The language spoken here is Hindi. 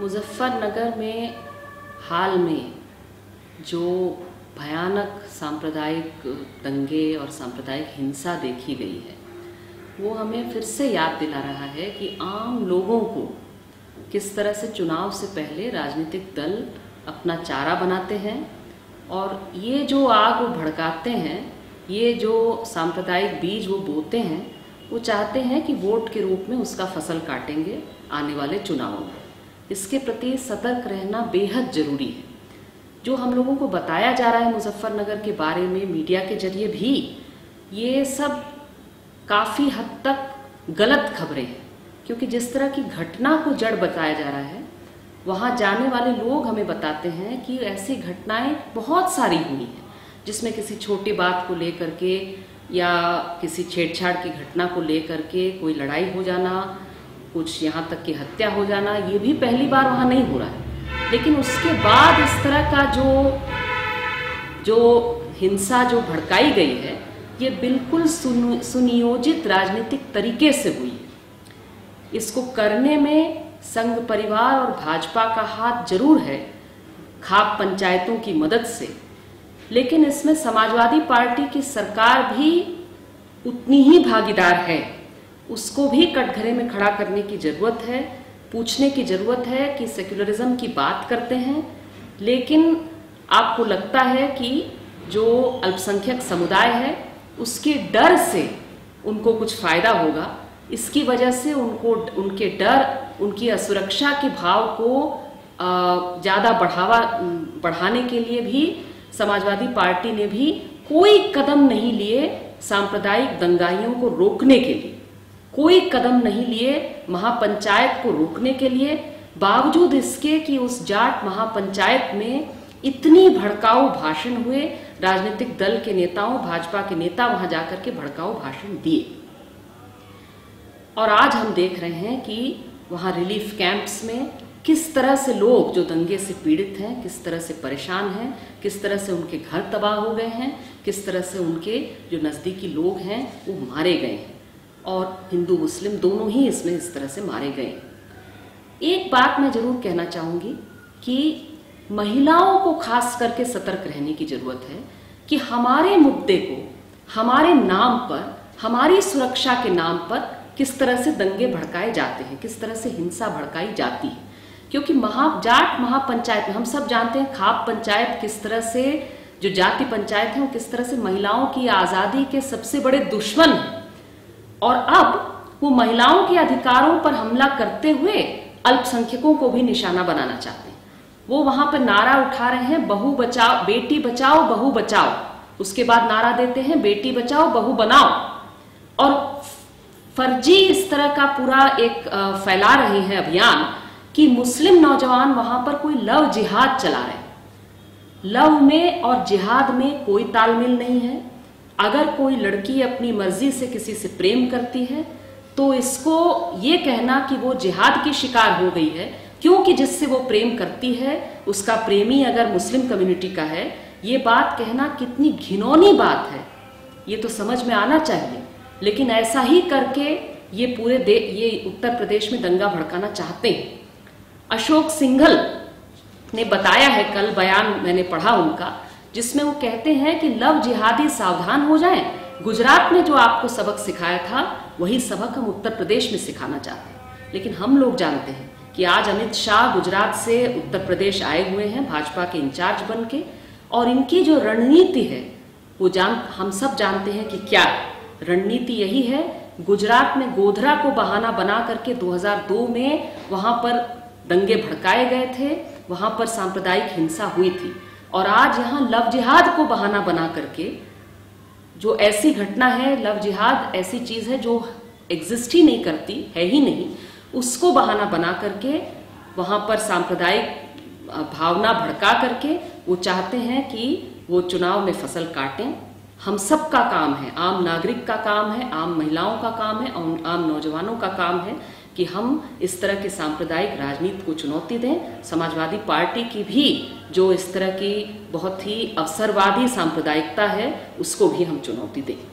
मुजफ्फरनगर में हाल में जो भयानक सांप्रदायिक दंगे और सांप्रदायिक हिंसा देखी गई है वो हमें फिर से याद दिला रहा है कि आम लोगों को किस तरह से चुनाव से पहले राजनीतिक दल अपना चारा बनाते हैं और ये जो आग वो भड़काते हैं, ये जो सांप्रदायिक बीज वो बोते हैं, वो चाहते हैं कि वोट के रूप में उसका फसल काटेंगे आने वाले चुनावों में। इसके प्रति सतर्क रहना बेहद ज़रूरी है। जो हम लोगों को बताया जा रहा है मुजफ्फरनगर के बारे में मीडिया के जरिए भी, ये सब काफ़ी हद तक गलत खबरें हैं, क्योंकि जिस तरह की घटना को जड़ बताया जा रहा है, वहाँ जाने वाले लोग हमें बताते हैं कि ऐसी घटनाएं बहुत सारी हुई हैं, जिसमें किसी छोटी बात को लेकर के या किसी छेड़छाड़ की घटना को लेकर के कोई लड़ाई हो जाना, कुछ यहाँ तक कि हत्या हो जाना, ये भी पहली बार वहाँ नहीं हो रहा है। लेकिन उसके बाद इस तरह का जो हिंसा जो भड़काई गई है, ये बिल्कुल सुनियोजित राजनीतिक तरीके से हुई है। इसको करने में संघ परिवार और भाजपा का हाथ जरूर है, खाप पंचायतों की मदद से, लेकिन इसमें समाजवादी पार्टी की सरकार भी उतनी ही भागीदार है। उसको भी कटघरे में खड़ा करने की ज़रूरत है, पूछने की ज़रूरत है कि सेक्युलरिज्म की बात करते हैं, लेकिन आपको लगता है कि जो अल्पसंख्यक समुदाय है उसके डर से उनको कुछ फ़ायदा होगा, इसकी वजह से उनके डर, उनकी असुरक्षा के भाव को ज़्यादा बढ़ाने के लिए भी समाजवादी पार्टी ने भी कोई कदम नहीं लिए सांप्रदायिक दंगाइयों को रोकने के लिए, कोई कदम नहीं लिए महापंचायत को रोकने के लिए, बावजूद इसके कि उस जाट महापंचायत में इतनी भड़काऊ भाषण हुए, राजनीतिक दल के नेताओं, भाजपा के नेता वहां जाकर के भड़काऊ भाषण दिए। और आज हम देख रहे हैं कि वहां रिलीफ कैंप्स में किस तरह से लोग जो दंगे से पीड़ित हैं, किस तरह से परेशान हैं, किस तरह से उनके घर तबाह हो गए हैं, किस तरह से उनके जो नज़दीकी लोग हैं वो मारे गए हैं, और हिंदू मुस्लिम दोनों ही इसमें इस तरह से मारे गए। एक बात मैं ज़रूर कहना चाहूँगी कि महिलाओं को खास करके सतर्क रहने की ज़रूरत है कि हमारे मुद्दे को, हमारे नाम पर, हमारी सुरक्षा के नाम पर किस तरह से दंगे भड़काए जाते हैं, किस तरह से हिंसा भड़काई जाती है। क्योंकि जाट महापंचायत में हम सब जानते हैं, खाप पंचायत किस तरह से, जो जाति पंचायत है, वो किस तरह से महिलाओं की आज़ादी के सबसे बड़े दुश्मन हैं, और अब वो महिलाओं के अधिकारों पर हमला करते हुए अल्पसंख्यकों को भी निशाना बनाना चाहते हैं। वो वहां पर नारा उठा रहे हैं, बहू बचाओ, बेटी बचाओ, बहू बचाओ, उसके बाद नारा देते हैं बेटी बचाओ, बहू बनाओ, और फर्जी इस तरह का पूरा एक फैला रहे हैं अभियान कि मुस्लिम नौजवान वहां पर कोई लव जिहाद चला रहे हैं। लव में और जिहाद में कोई तालमेल नहीं है। अगर कोई लड़की अपनी मर्जी से किसी से प्रेम करती है तो इसको ये कहना कि वो जिहाद की शिकार हो गई है, क्योंकि जिससे वो प्रेम करती है उसका प्रेमी अगर मुस्लिम कम्युनिटी का है, ये बात कहना कितनी घिनौनी बात है, ये तो समझ में आना चाहिए। लेकिन ऐसा ही करके ये ये उत्तर प्रदेश में दंगा भड़काना चाहते हैं। अशोक सिंघल ने बताया है, कल बयान मैंने पढ़ा उनका, जिसमें वो कहते हैं कि लव जिहादी सावधान हो जाएं, गुजरात में जो आपको सबक सिखाया था वही सबक हम उत्तर प्रदेश में सिखाना चाहते हैं। लेकिन हम लोग जानते हैं कि आज अमित शाह गुजरात से उत्तर प्रदेश आए हुए हैं भाजपा के इंचार्ज बन के, और इनकी जो रणनीति है वो हम सब जानते हैं कि क्या रणनीति यही है। गुजरात में गोधरा को बहाना बना करके 2002 में वहाँ पर दंगे भड़काए गए थे, वहाँ पर सांप्रदायिक हिंसा हुई थी, और आज यहाँ लव जिहाद को बहाना बना करके जो ऐसी घटना है, लव जिहाद ऐसी चीज़ है जो एग्जिस्ट ही नहीं करती है, ही नहीं, उसको बहाना बना करके वहाँ पर सांप्रदायिक भावना भड़का करके वो चाहते हैं कि वो चुनाव में फसल काटें। हम सब का काम है, आम नागरिक का काम है, आम महिलाओं का काम है, आम नौजवानों का काम है कि हम इस तरह के सांप्रदायिक राजनीति को चुनौती दें। समाजवादी पार्टी की भी जो इस तरह की बहुत ही अवसरवादी सांप्रदायिकता है उसको भी हम चुनौती दें।